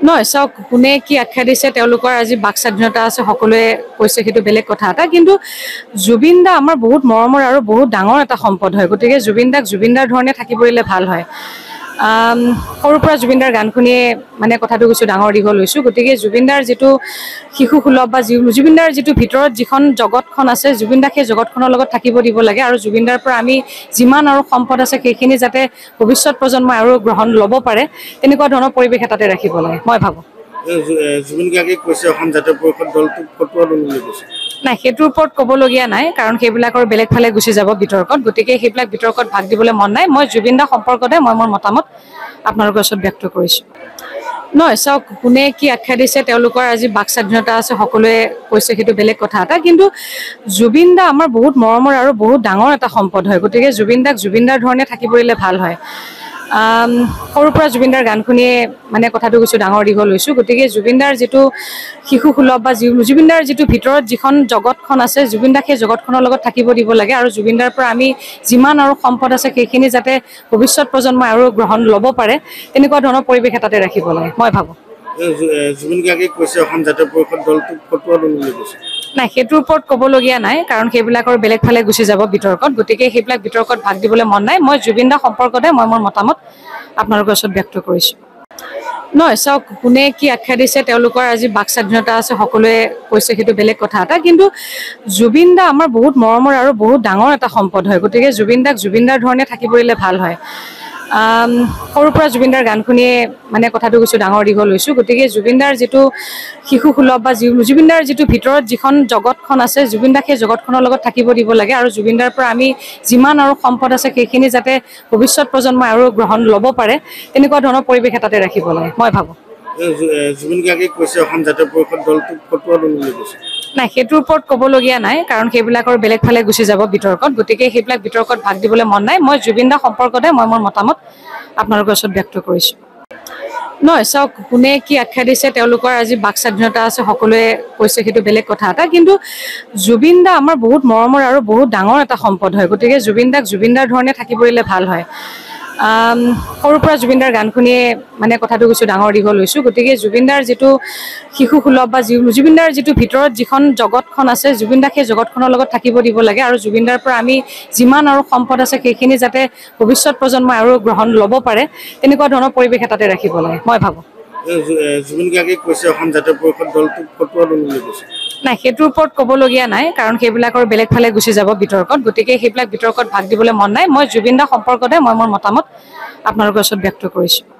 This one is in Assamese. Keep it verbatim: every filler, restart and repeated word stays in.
Noi sau pune că academia teologică azi băxaținota așa, hocule, poți să fii tu bele cothata, kintu Zubindar, amar বহুত moromor aro বহুত dangor ata সম্পদ হয়, গতিকে Zubindar Zubindar ধৰণে থাকি পৰিলে ভাল হয়। সৰুৰ পৰা Zubindar গান শুনিয়ে মানে কথাটো কিছু ডাঙৰ দীঘল হৈছো, গতিকে Zubindar যিটো শিশু সুলভ বা Zubindar যিটো ভিতৰত যিখন জগতখন আছে Zubindar সেই জগতখনৰ লগত থাকিব দিব লাগে আৰু Zubindar পৰা আমি যিমান আৰু সম্পদ আছে সেইখিনি যাতে ভৱিষ্যত প্ৰজন্ম আৰু গ্ৰহণ ল'ব পাৰে তেনেকুৱা ধৰণৰ পৰিৱেশ এটাতে ৰাখিব লাগে মই ভাবো। জুবিনগাকে কৈছে অসম জাতীয় পৰিষদ দলটো ফটোৱা দল বুলি কৈছে। নাই হেতুৰ ওপৰত কবলগিয়া নাই কাৰণ সেইবিলাকৰ বেলেগ ফালে গুছি যাব বিতৰ্কত, গতিকে সেইবিলাক বিতৰ্কত ভাগ দিবলৈ মন নাই। মই জুবিনদা সম্পৰ্কতে মই মোৰ মতামত আপোনালোকৰ ওচৰত ব্যক্ত কৰিছো। নয় চাওক কোনে কি আখ্যা দিছে তেওঁলোকৰ আজি বাকস্বাধীনতা আছে, সকলোৱে কৈছে সেইটো বেলেগ কথা এটা, কিন্তু জুবিনদা আমাৰ বহুত মৰমৰ আৰু বহুত ডাঙৰ এটা সম্পদ হয়, গতিকে জুবিনদাক জুবিনদাৰ ধৰণে থাকি পৰিলে ভাল হয়। সৰুৰ পৰা Zubindar গান শুনিয়ে মানে কথাটো কিছু ডাঙৰ দীঘল হৈছো, গতিকে Zubindar যিটো শিশু সুলভ বা Zubindar যিটো ভিতৰত যিখন জগতখন আছে Zubindar সেই জগতখনৰ লগত থাকিব দিব লাগে আৰু Zubindar পৰা আমি যিমান আৰু সম্পদ আছে সেইখিনি যাতে ভৱিষ্যত প্ৰজন্ম আৰু গ্ৰহণ ল'ব পাৰে তেনেকুৱা ধৰণৰ পৰিৱেশ এটাতে ৰাখিব লাগে মই ভাবো। জুবিনগাকে কৈছে অসম জাতীয় পৰিষদ দলটো ফটোৱা দল বুলি কৈছে। নাই হেতুৰ ওপৰত কবলগিয়া নাই কাৰণ সেইবিলাকৰ বেলেগ ফালে গুছি যাব বিতৰ্কত, গতিকে সেইবিলাক বিতৰ্কত ভাগ দিবলৈ মন নাই। মই জুবিনদা সম্পৰ্কতে মই মোৰ মতামত আপোনালোকৰ ওচৰত ব্যক্ত কৰিছো। নয় চাওক কোনে কি আখ্যা দিছে তেওঁলোকৰ আজি বাকস্বাধীনতা আছে, সকলোৱে কৈছে সেইটো বেলেগ কথা এটা, কিন্তু Zubindar আমাৰ বহুত মৰমৰ আৰু বহুত ডাঙৰ এটা সম্পদ হয়, গতিকে Zubindarক Zubindar ধৰণে থাকি পৰিলে ভাল হয়। সৰুৰ পৰা Zubindar গান শুনিয়ে মানে কথাটো কিছু ডাঙৰ দীঘল হৈছো, গতিকে Zubindar যিটো শিশু সুলভ বা Zubindar যিটো ভিতৰত যিখন জগতখন আছে Zubindar সেই জগতখনৰ লগত থাকিব দিব লাগে আৰু Zubindar পৰা আমি যিমান আৰু সম্পদ আছে সেইখিনি যাতে ভৱিষ্যত প্ৰজন্ম আৰু গ্ৰহণ ল'ব পাৰে তেনেকুৱা ধৰণৰ পৰিৱেশ এটাতে ৰাখিব লাগে মই ভাবো। জুবিনগাকে কৈছে অসম জাতীয় পৰিষদ দলটো ফটোৱা দল বুলি কৈছে। নাই হেতুৰ ওপৰত কবলগিয়া নাই কাৰণ সেইবিলাকৰ বেলেগ ফালে গুছি যাব বিতৰ্কত, গতিকে সেইবিলাক বিতৰ্কত ভাগ দিবলৈ মন নাই। মই Zubindar সম্পৰ্কতে মই মোৰ মতামত আপোনালোকৰ ওচৰত ব্যক্ত কৰিছো। নয় চাওক কোনে কি আখ্যা দিছে তেওঁলোকৰ আজি বাকস্বাধীনতা আছে, সকলোৱে কৈছে সেইটো বেলেগ কথা এটা, কিন্তু Zubindar আমাৰ বহুত মৰমৰ আৰু বহুত ডাঙৰ এটা সম্পদ হয়, গতিকে Zubindarক Zubindar ধৰণে থাকি পৰিলে ভাল হয়। সৰুৰ পৰা Zubindar গান শুনিয়ে মানে কথাটো কিছু ডাঙৰ দীঘল হৈছো, গতিকে Zubindar যিটো শিশু সুলভ বা Zubindar যিটো ভিতৰত যিখন জগতখন আছে Zubindar সেই জগতখনৰ লগত থাকিব দিব লাগে আৰু Zubindar পৰা আমি যিমান আৰু সম্পদ আছে সেইখিনি যাতে ভৱিষ্যত প্ৰজন্ম আৰু গ্ৰহণ ল'ব পাৰে তেনেকুৱা ধৰণৰ পৰিৱেশ এটাতে ৰাখিব লাগে মই ভাবো। জুবিনগাকে কৈছে অসম জাতীয় পৰিষদ দলটো ফটোৱা দল বুলি কৈছে। নাই হেতুৰ ওপৰত কবলগিয়া নাই কাৰণ সেইবিলাকৰ বেলেগ ফালে গুছি যাব বিতৰ্কত, গতিকে সেইবিলাক বিতৰ্কত ভাগ দিবলৈ মন নাই। মই Zubindar সম্পৰ্কতে মই মোৰ মতামত আপোনালোকৰ ওচৰত ব্যক্ত কৰিছো।